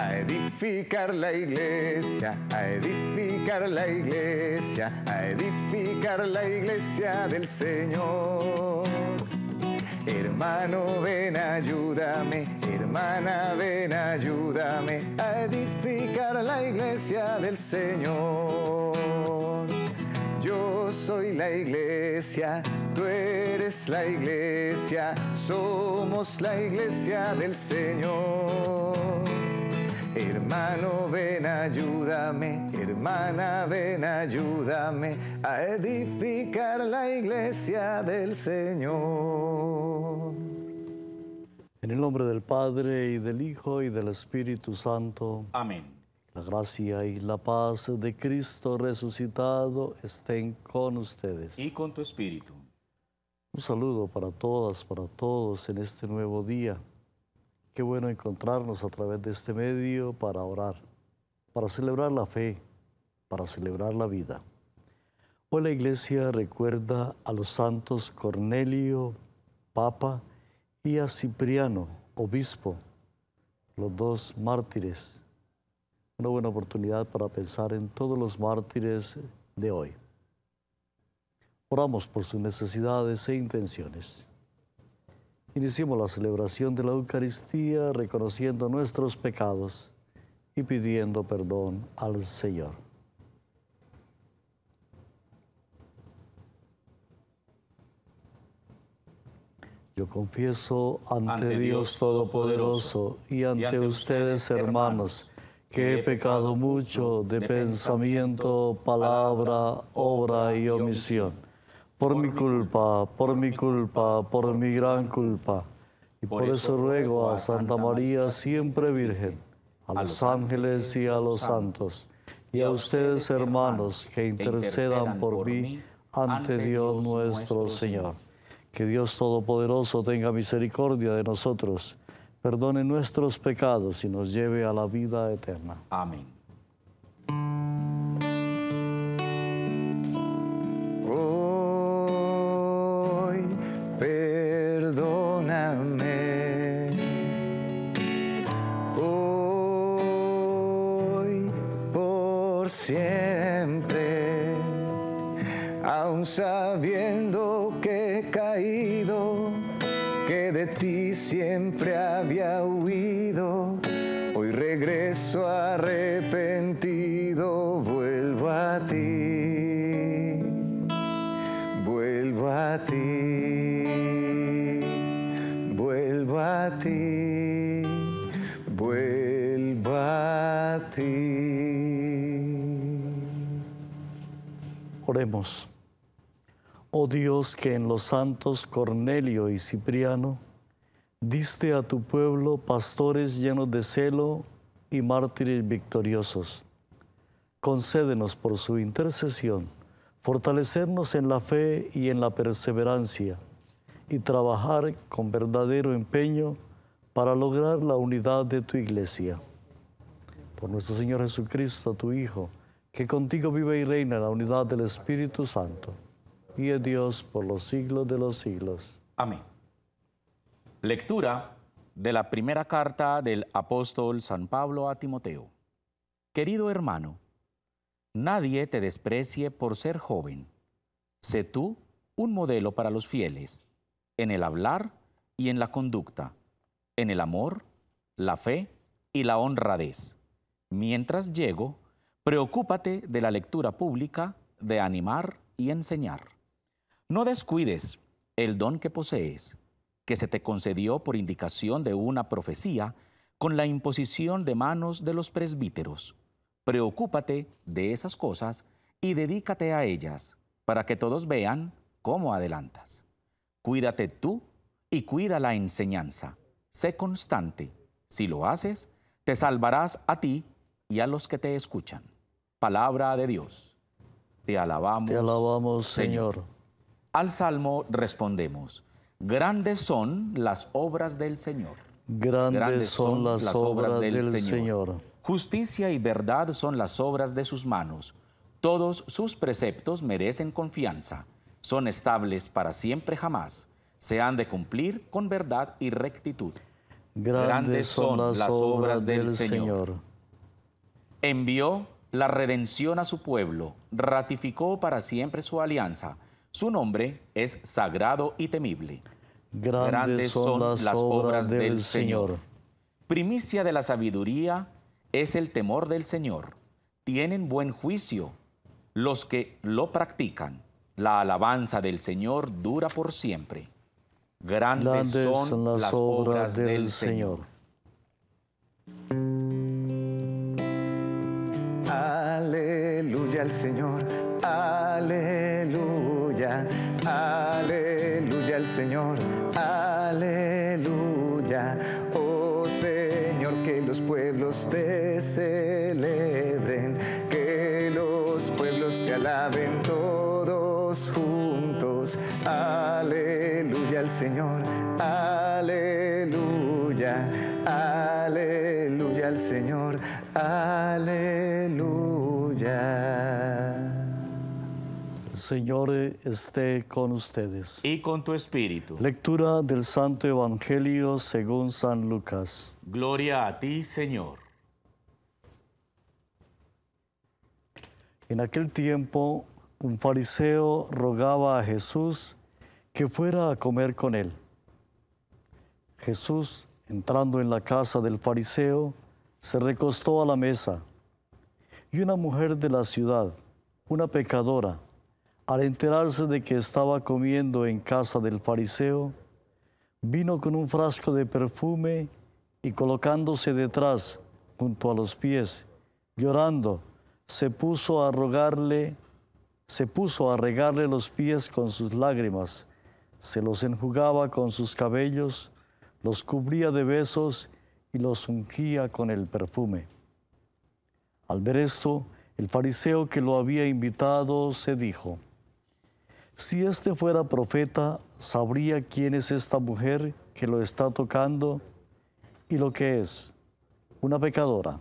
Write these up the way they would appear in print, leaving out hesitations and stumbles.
a edificar la iglesia, a edificar la iglesia, a edificar la iglesia del Señor. Hermano, ven, ayúdame, hermana, ven, ayúdame a edificar la iglesia del Señor. Yo soy la iglesia, tú eres la iglesia, somos la iglesia del Señor. Hermano, ven, ayúdame, hermana, ven, ayúdame a edificar la iglesia del Señor. En el nombre del Padre, y del Hijo, y del Espíritu Santo. Amén. La gracia y la paz de Cristo resucitado estén con ustedes. Y con tu espíritu. Un saludo para todas, para todos en este nuevo día. Qué bueno encontrarnos a través de este medio para orar, para celebrar la fe, para celebrar la vida. Hoy la Iglesia recuerda a los santos Cornelio, Papa, y a Cipriano, Obispo, los dos mártires. Una buena oportunidad para pensar en todos los mártires de hoy. Oramos por sus necesidades e intenciones. Iniciemos la celebración de la Eucaristía reconociendo nuestros pecados y pidiendo perdón al Señor. Yo confieso ante Dios Todopoderoso y ante ustedes, hermanos, que he pecado mucho de pensamiento, palabra, obra y omisión, por mi gran culpa. Y por eso ruego a Santa María, siempre Virgen, a los ángeles y a los santos, y a ustedes, hermanos, que intercedan por mí ante Dios nuestro Señor. Que Dios Todopoderoso tenga misericordia de nosotros, perdone nuestros pecados y nos lleve a la vida eterna. Amén. Hoy, perdóname. Hoy, por siempre, aun sabiendo que he caído, que de ti siempre había huido, hoy regreso arrepentido, vuelvo a ti, vuelvo a ti, vuelvo a ti. Oremos. Oh Dios, que en los santos Cornelio y Cipriano diste a tu pueblo pastores llenos de celo y mártires victoriosos, concédenos por su intercesión fortalecernos en la fe y en la perseverancia y trabajar con verdadero empeño para lograr la unidad de tu Iglesia. Por nuestro Señor Jesucristo, tu Hijo, que contigo vive y reina en la unidad del Espíritu Santo, y de Dios por los siglos de los siglos. Amén. Lectura de la primera carta del apóstol San Pablo a Timoteo. Querido hermano, nadie te desprecie por ser joven. Sé tú un modelo para los fieles, en el hablar y en la conducta, en el amor, la fe y la honradez. Mientras llego, preocúpate de la lectura pública, de animar y enseñar. No descuides el don que posees, que se te concedió por indicación de una profecía con la imposición de manos de los presbíteros. Preocúpate de esas cosas y dedícate a ellas, para que todos vean cómo adelantas. Cuídate tú y cuida la enseñanza. Sé constante. Si lo haces, te salvarás a ti y a los que te escuchan. Palabra de Dios. Te alabamos, Señor. Al Salmo respondemos: grandes son las obras del Señor. Grandes son las obras del Señor. Justicia y verdad son las obras de sus manos. Todos sus preceptos merecen confianza. Son estables para siempre jamás. Se han de cumplir con verdad y rectitud. Grandes son las obras del Señor. Envió la redención a su pueblo, ratificó para siempre su alianza. Su nombre es sagrado y temible. Grandes son las obras del Señor. Primicia de la sabiduría es el temor del Señor. Tienen buen juicio los que lo practican. La alabanza del Señor dura por siempre. Grandes son las obras del Señor. Aleluya al Señor, aleluya, aleluya al Señor, aleluya. Oh Señor, que los pueblos te celebren, que los pueblos te alaben todos juntos. Aleluya al Señor, aleluya, aleluya al Señor, aleluya. El Señor esté con ustedes. Y con tu espíritu. Lectura del Santo Evangelio según San Lucas. Gloria a ti, Señor. En aquel tiempo, un fariseo rogaba a Jesús que fuera a comer con él. Jesús, entrando en la casa del fariseo, se recostó a la mesa, y una mujer de la ciudad, una pecadora, al enterarse de que estaba comiendo en casa del fariseo, vino con un frasco de perfume y colocándose detrás, junto a los pies, llorando, se puso a regarle los pies con sus lágrimas, se los enjugaba con sus cabellos, los cubría de besos y los ungía con el perfume. Al ver esto, el fariseo que lo había invitado se dijo: si este fuera profeta, sabría quién es esta mujer que lo está tocando y lo que es, una pecadora.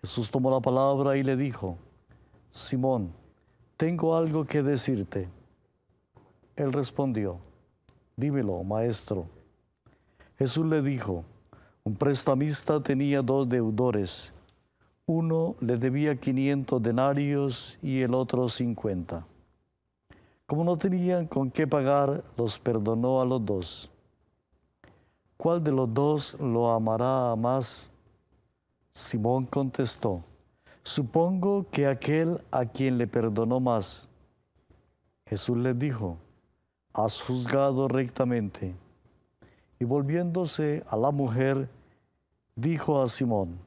Jesús tomó la palabra y le dijo: Simón, tengo algo que decirte. Él respondió: dímelo, maestro. Jesús le dijo: un prestamista tenía dos deudores. Uno le debía 500 denarios y el otro 50. Como no tenían con qué pagar, los perdonó a los dos. ¿Cuál de los dos lo amará más? Simón contestó: supongo que aquel a quien le perdonó más. Jesús les dijo: has juzgado rectamente. Y volviéndose a la mujer, dijo a Simón: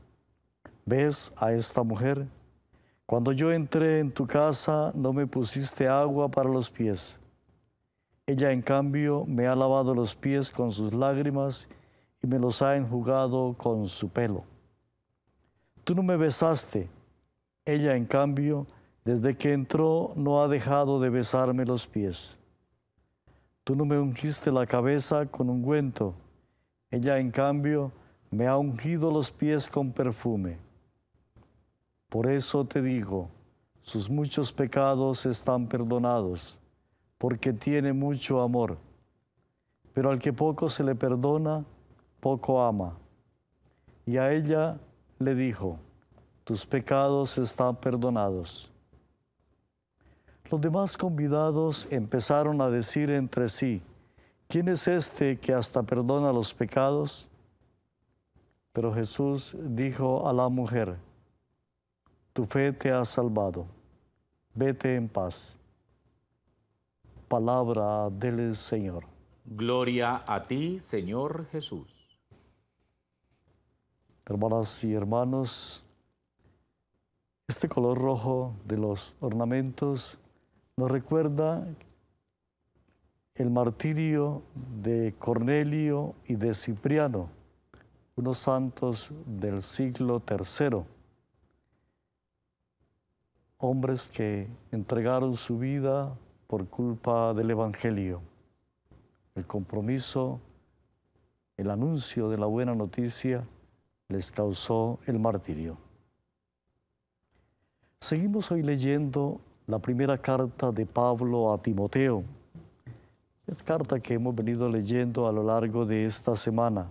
¿ves a esta mujer? Cuando yo entré en tu casa, no me pusiste agua para los pies. Ella, en cambio, me ha lavado los pies con sus lágrimas y me los ha enjugado con su pelo. Tú no me besaste. Ella, en cambio, desde que entró, no ha dejado de besarme los pies. Tú no me ungiste la cabeza con ungüento. Ella, en cambio, me ha ungido los pies con perfume. Por eso te digo, sus muchos pecados están perdonados, porque tiene mucho amor. Pero al que poco se le perdona, poco ama. Y a ella le dijo: tus pecados están perdonados. Los demás convidados empezaron a decir entre sí: ¿quién es este que hasta perdona los pecados? Pero Jesús dijo a la mujer: tu fe te ha salvado, vete en paz. Palabra del Señor. Gloria a ti, Señor Jesús. Hermanas y hermanos, este color rojo de los ornamentos nos recuerda el martirio de Cornelio y de Cipriano, unos santos del siglo III, hombres que entregaron su vida por culpa del Evangelio, el compromiso, el anuncio de la buena noticia les causó el martirio. Seguimos hoy leyendo la primera carta de Pablo a Timoteo. Es carta que hemos venido leyendo a lo largo de esta semana.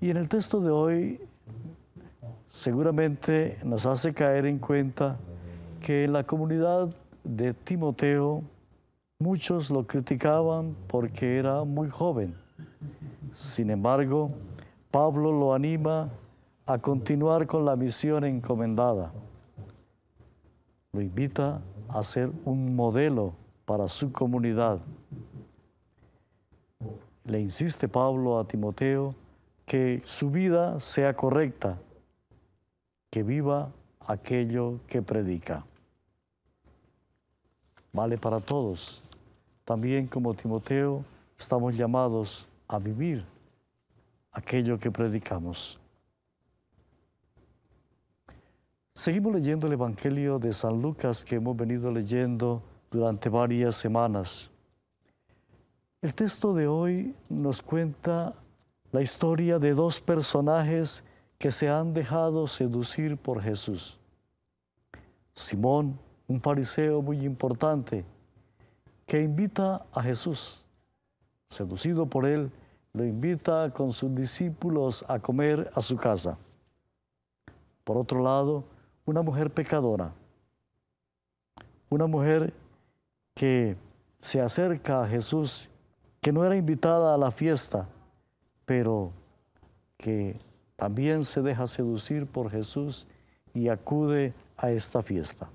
Y en el texto de hoy seguramente nos hace caer en cuenta que en la comunidad de Timoteo muchos lo criticaban porque era muy joven. Sin embargo, Pablo lo anima a continuar con la misión encomendada. Lo invita a ser un modelo para su comunidad. Le insiste Pablo a Timoteo que su vida sea correcta, que viva aquello que predica. Vale para todos. También como Timoteo estamos llamados a vivir aquello que predicamos. Seguimos leyendo el Evangelio de San Lucas que hemos venido leyendo durante varias semanas. El texto de hoy nos cuenta la historia de dos personajes que se han dejado seducir por Jesús. Simón, un fariseo muy importante, que invita a Jesús, seducido por él, lo invita con sus discípulos a comer a su casa. Por otro lado, una mujer pecadora, una mujer que se acerca a Jesús, que no era invitada a la fiesta, pero que también se deja seducir por Jesús y acude a esta fiesta.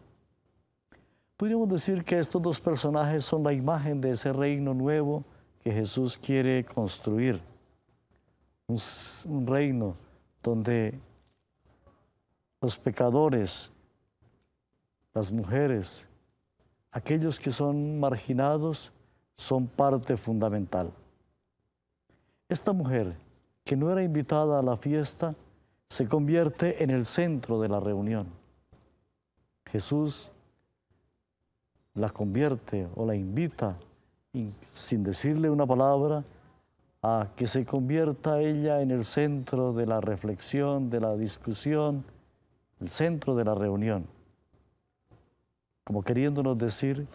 Podríamos decir que estos dos personajes son la imagen de ese reino nuevo que Jesús quiere construir. Un reino donde los pecadores, las mujeres, aquellos que son marginados, son parte fundamental. Esta mujer, que no era invitada a la fiesta, se convierte en el centro de la reunión. Jesús la convierte o la invita, sin decirle una palabra, a que se convierta ella en el centro de la reflexión, de la discusión, el centro de la reunión. Como queriéndonos decir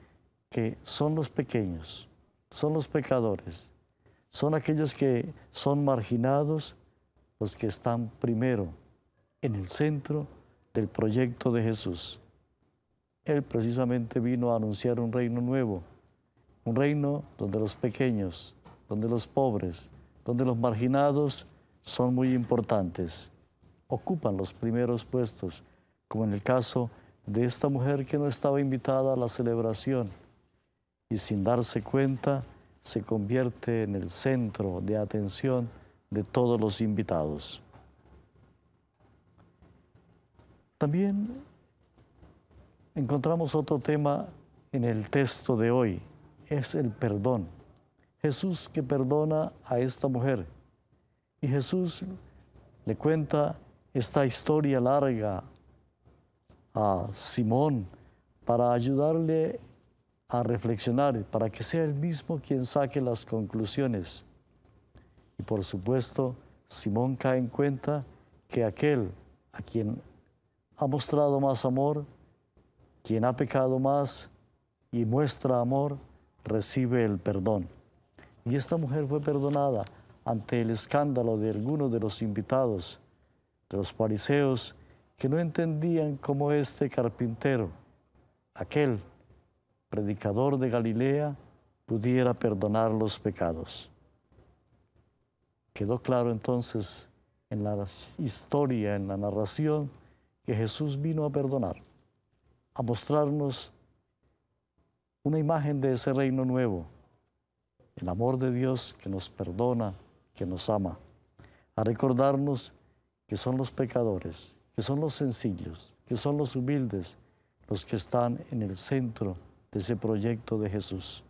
que son los pequeños, son los pecadores, son aquellos que son marginados, los que están primero en el centro del proyecto de Jesús. Él precisamente vino a anunciar un reino nuevo, un reino donde los pequeños, donde los pobres, donde los marginados son muy importantes. Ocupan los primeros puestos, como en el caso de esta mujer que no estaba invitada a la celebración y sin darse cuenta se convierte en el centro de atención de todos los invitados. También encontramos otro tema en el texto de hoy. Es el perdón. Jesús que perdona a esta mujer. Y Jesús le cuenta esta historia larga a Simón para ayudarle a reflexionar, para que sea él mismo quien saque las conclusiones. Y por supuesto, Simón cae en cuenta que aquel a quien ha mostrado más amor, quien ha pecado más y muestra amor, recibe el perdón. Y esta mujer fue perdonada ante el escándalo de algunos de los invitados, de los fariseos, que no entendían cómo este carpintero, aquel predicador de Galilea, pudiera perdonar los pecados. Quedó claro entonces en la historia, en la narración, que Jesús vino a perdonar, a mostrarnos una imagen de ese reino nuevo, el amor de Dios que nos perdona, que nos ama, a recordarnos que son los pecadores, que son los sencillos, que son los humildes, los que están en el centro de ese proyecto de Jesús.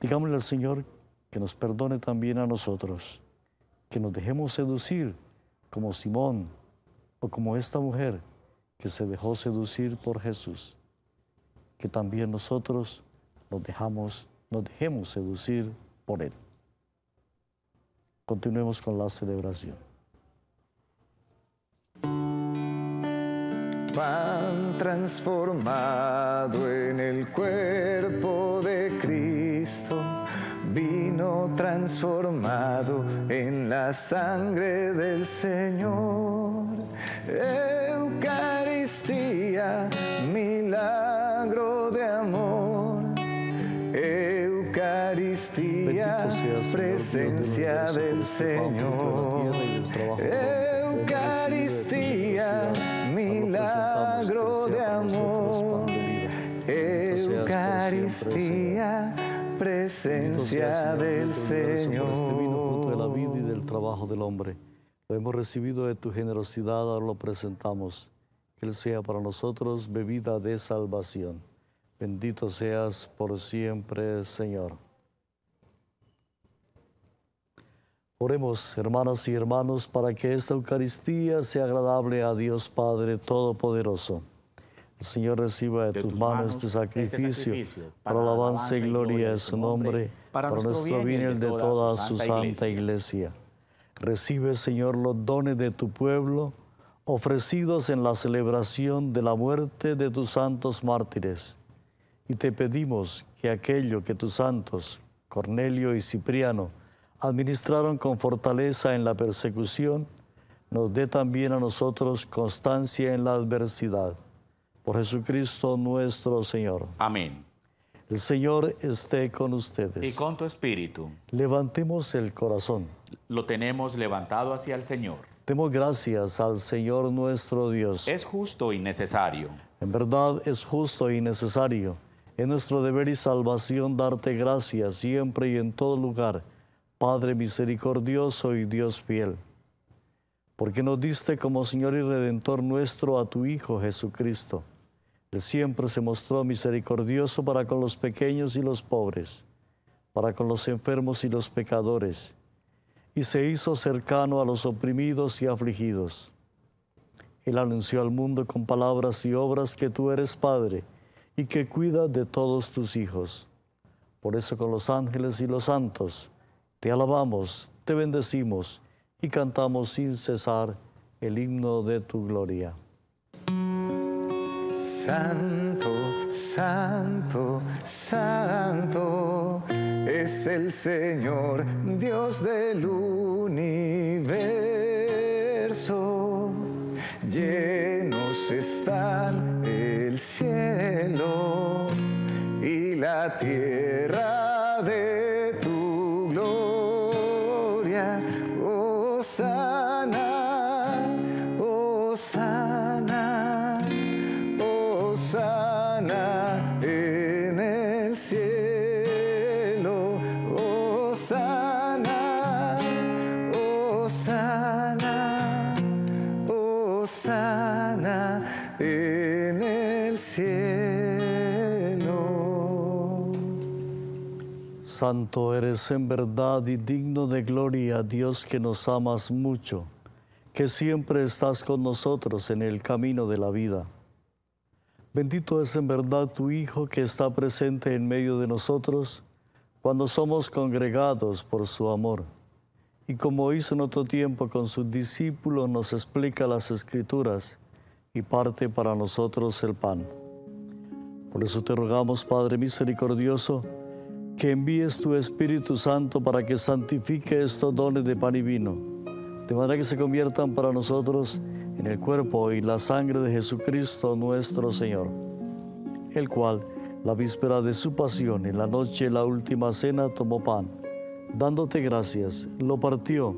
Digámosle al Señor que nos perdone también a nosotros, que nos dejemos seducir como Simón o como esta mujer que se dejó seducir por Jesús, que también nosotros nos dejemos seducir por Él. Continuemos con la celebración. Pan transformado en el cuerpo de Cristo, vino transformado en la sangre del Señor. Eucaristía, milagro de amor. Eucaristía, presencia del Señor. Eucaristía, milagro de amor. Eucaristía, presencia del Señor. Este vino fruto de la vida y del trabajo del hombre. Lo hemos recibido de tu generosidad, ahora lo presentamos. Que Él sea para nosotros bebida de salvación. Bendito seas por siempre, Señor. Oremos, hermanas y hermanos, para que esta Eucaristía sea agradable a Dios Padre Todopoderoso. El Señor reciba de tus manos este sacrificio para alabanza y gloria de su nombre, para nuestro bien y el de toda su santa Iglesia. Recibe, Señor, los dones de tu pueblo, ofrecidos en la celebración de la muerte de tus santos mártires. Y te pedimos que aquello que tus santos, Cornelio y Cipriano, administraron con fortaleza en la persecución, nos dé también a nosotros constancia en la adversidad. Por Jesucristo nuestro Señor. Amén. El Señor esté con ustedes. Y con tu espíritu. Levantemos el corazón. Lo tenemos levantado hacia el Señor. Demos gracias al Señor nuestro Dios. Es justo y necesario. En verdad es justo y necesario. Es nuestro deber y salvación darte gracias siempre y en todo lugar, Padre misericordioso y Dios fiel. Porque nos diste como Señor y Redentor nuestro a tu Hijo Jesucristo. Él siempre se mostró misericordioso para con los pequeños y los pobres, para con los enfermos y los pecadores, y se hizo cercano a los oprimidos y afligidos. Él anunció al mundo con palabras y obras que tú eres Padre y que cuidas de todos tus hijos. Por eso con los ángeles y los santos te alabamos, te bendecimos y cantamos sin cesar el himno de tu gloria. Santo, santo, santo es el Señor, Dios del universo. Llenos están el cielo y la tierra de tu gloria. Hosana, hosana, hosana en el cielo. Hosana, hosana, hosana en el cielo. Santo eres en verdad y digno de gloria, Dios, que nos amas mucho, que siempre estás con nosotros en el camino de la vida. Bendito es en verdad tu Hijo que está presente en medio de nosotros cuando somos congregados por su amor. Y como hizo en otro tiempo con sus discípulos, nos explica las Escrituras y parte para nosotros el pan. Por eso te rogamos, Padre misericordioso, que envíes tu Espíritu Santo para que santifique estos dones de pan y vino, de manera que se conviertan para nosotros en el cuerpo y la sangre de Jesucristo nuestro Señor, el cual, la víspera de su pasión, en la noche de la última cena, tomó pan, dándote gracias, lo partió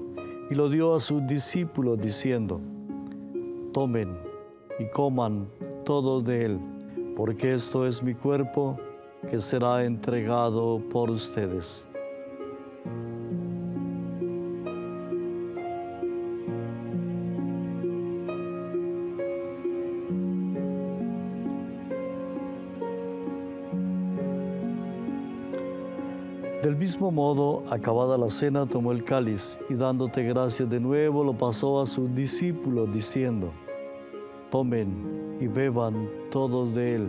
y lo dio a sus discípulos, diciendo: tomen y coman todos de él, porque esto es mi cuerpo, que será entregado por ustedes. Del mismo modo, acabada la cena, tomó el cáliz y dándote gracias de nuevo, lo pasó a sus discípulos diciendo: tomen y beban todos de él,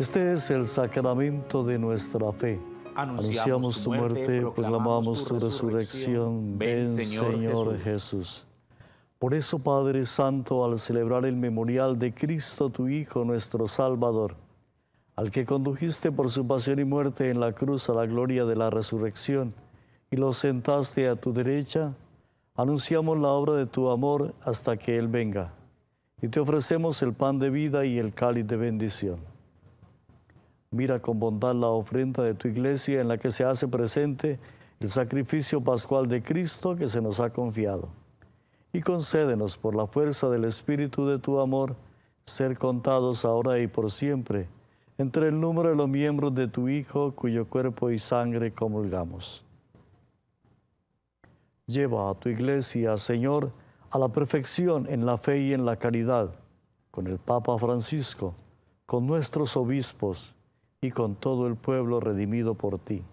Este es el sacramento de nuestra fe. Anunciamos tu muerte, proclamamos tu resurrección. Ven, Señor Jesús. Por eso, Padre Santo, al celebrar el memorial de Cristo, tu Hijo, nuestro Salvador, al que condujiste por su pasión y muerte en la cruz a la gloria de la resurrección, y lo sentaste a tu derecha, anunciamos la obra de tu amor hasta que Él venga, y te ofrecemos el pan de vida y el cáliz de bendición. Mira con bondad la ofrenda de tu Iglesia en la que se hace presente el sacrificio pascual de Cristo que se nos ha confiado. Y concédenos por la fuerza del Espíritu de tu amor ser contados ahora y por siempre entre el número de los miembros de tu Hijo cuyo cuerpo y sangre comulgamos. Lleva a tu Iglesia, Señor, a la perfección en la fe y en la caridad, con el Papa Francisco, con nuestros obispos, y con todo el pueblo redimido por ti.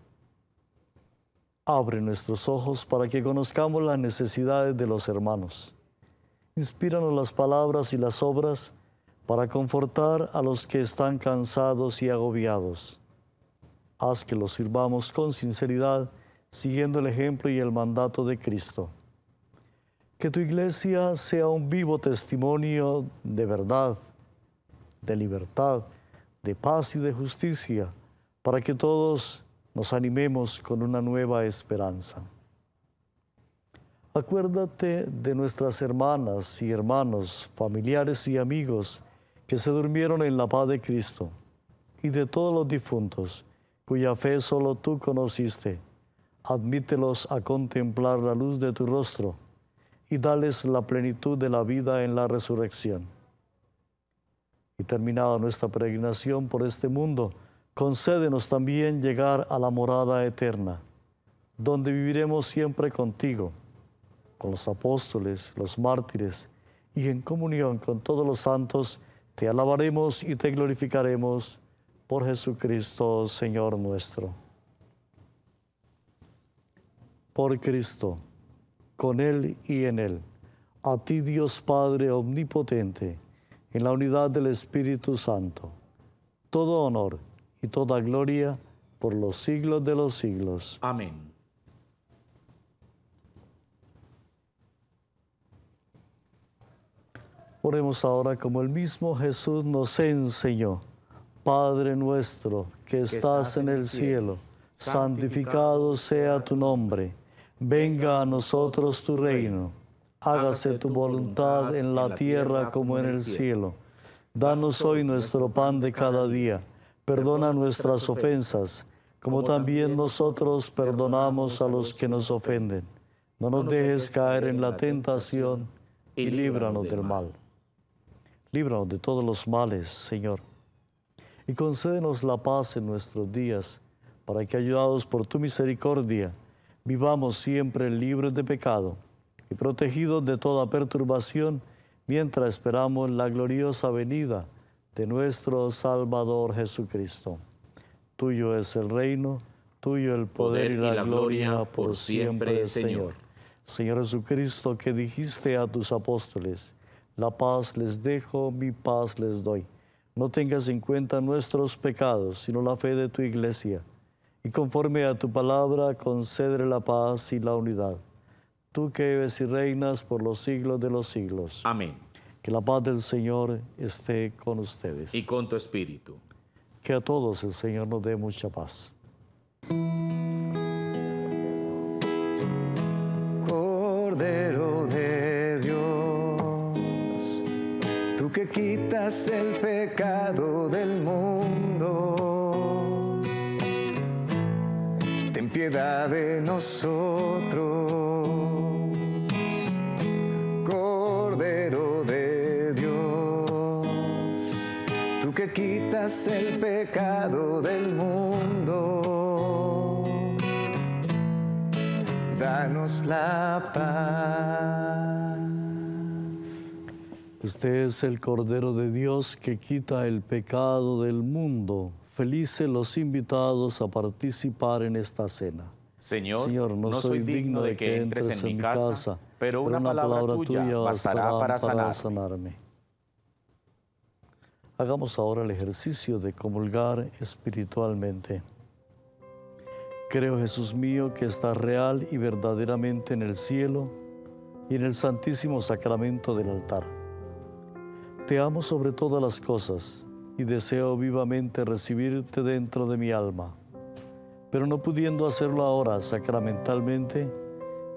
Abre nuestros ojos para que conozcamos las necesidades de los hermanos. Inspíranos las palabras y las obras para confortar a los que están cansados y agobiados. Haz que los sirvamos con sinceridad, siguiendo el ejemplo y el mandato de Cristo. Que tu Iglesia sea un vivo testimonio de verdad, de libertad, de paz y de justicia, para que todos nos animemos con una nueva esperanza. Acuérdate de nuestras hermanas y hermanos, familiares y amigos que se durmieron en la paz de Cristo, y de todos los difuntos, cuya fe solo tú conociste. Admítelos a contemplar la luz de tu rostro, y dales la plenitud de la vida en la resurrección. Y terminada nuestra peregrinación por este mundo, concédenos también llegar a la morada eterna, donde viviremos siempre contigo, con los apóstoles, los mártires, y en comunión con todos los santos, te alabaremos y te glorificaremos por Jesucristo, Señor nuestro. Por Cristo, con Él y en Él, a ti Dios Padre Omnipotente, en la unidad del Espíritu Santo, todo honor y toda gloria por los siglos de los siglos. Amén. Oremos ahora como el mismo Jesús nos enseñó. Padre nuestro, que estás en el cielo, santificado sea tu nombre. Venga a nosotros tu reino. Hágase tu voluntad en la tierra como en el cielo. Danos hoy nuestro pan de cada día. Perdona nuestras ofensas, como también nosotros perdonamos a los que nos ofenden. No nos dejes caer en la tentación y líbranos del mal. Líbranos de todos los males, Señor. Y concédenos la paz en nuestros días, para que, ayudados por tu misericordia, vivamos siempre libres de pecado y protegidos de toda perturbación, mientras esperamos la gloriosa venida de nuestro Salvador Jesucristo. Tuyo es el reino, tuyo el poder y la gloria por siempre, Señor. Señor Jesucristo, que dijiste a tus apóstoles, la paz les dejo, mi paz les doy. No tengas en cuenta nuestros pecados, sino la fe de tu Iglesia. Y conforme a tu palabra, concédele la paz y la unidad. Tú que vives y reinas por los siglos de los siglos. Amén. Que la paz del Señor esté con ustedes. Y con tu espíritu. Que a todos el Señor nos dé mucha paz. Cordero de Dios, tú que quitas el pecado del mundo, ten piedad de nosotros. Cordero de Dios, tú que quitas el pecado del mundo, danos la paz. Este es el Cordero de Dios que quita el pecado del mundo. Felices los invitados a participar en esta cena. Señor, no soy digno de que entres en mi casa, pero una palabra tuya bastará para sanarme. Hagamos ahora el ejercicio de comulgar espiritualmente. Creo, Jesús mío, que estás real y verdaderamente en el cielo y en el santísimo sacramento del altar. Te amo sobre todas las cosas y deseo vivamente recibirte dentro de mi alma. Pero no pudiendo hacerlo ahora sacramentalmente,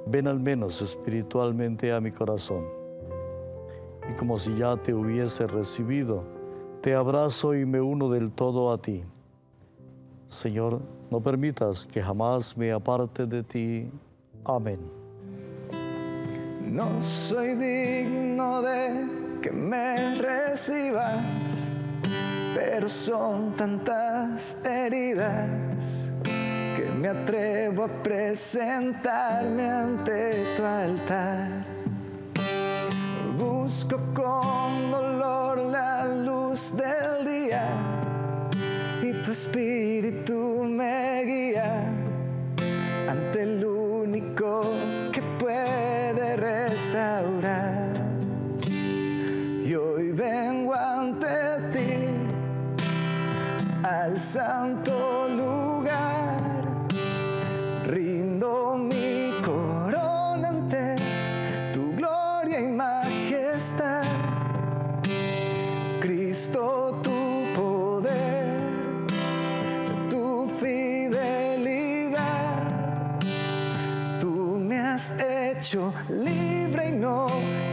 ven al menos espiritualmente a mi corazón. Y como si ya te hubiese recibido, te abrazo y me uno del todo a ti. Señor, no permitas que jamás me aparte de ti. Amén. No soy digno de que me recibas, pero son tantas heridas que me atrevo a presentarme ante tu altar. Busco con dolor la luz del día y tu espíritu me guía ante el único que puede restaurar. Y hoy vengo ante ti al santo lugar, rindo mi corona ante tu gloria y majestad. Cristo, tu poder, tu fidelidad, tú me has hecho libre y no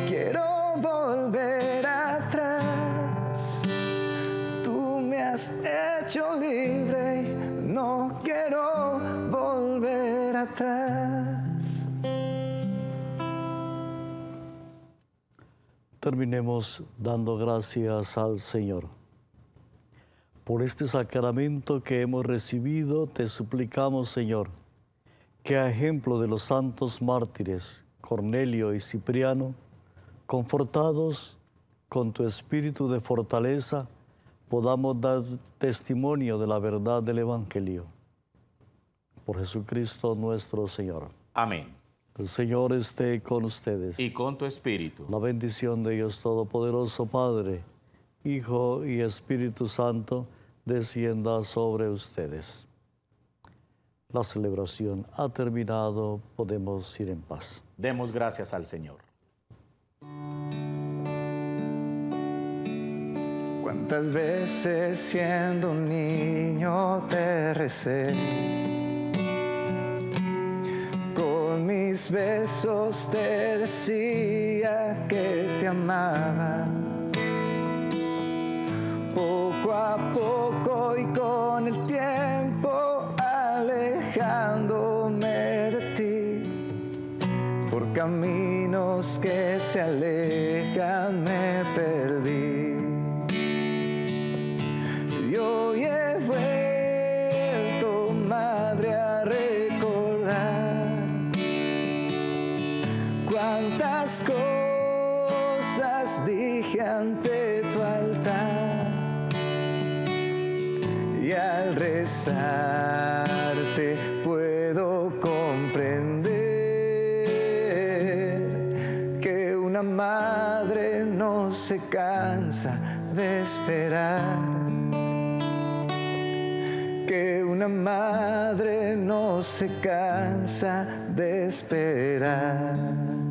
quiero volver atrás. Tú me has hecho libre y no quiero volver atrás. Terminemos dando gracias al Señor. Por este sacramento que hemos recibido, te suplicamos, Señor, que a ejemplo de los santos mártires Cornelio y Cipriano, confortados con tu espíritu de fortaleza, podamos dar testimonio de la verdad del Evangelio. Por Jesucristo nuestro Señor. Amén. El Señor esté con ustedes. Y con tu espíritu. La bendición de Dios Todopoderoso, Padre, Hijo y Espíritu Santo, descienda sobre ustedes. La celebración ha terminado. Podemos ir en paz. Demos gracias al Señor. ¿Cuántas veces siendo un niño te recé? Mis besos te decía que te amaba. Poco a poco y con el tiempo alejándome de ti. Por caminos que se alejan me perdí. Y hoy he vuelto, madre, a recordar cuántas cosas dije ante tu altar. Y al rezarte puedo comprender que una madre no se cansa de esperar, que una madre no se cansa de esperar.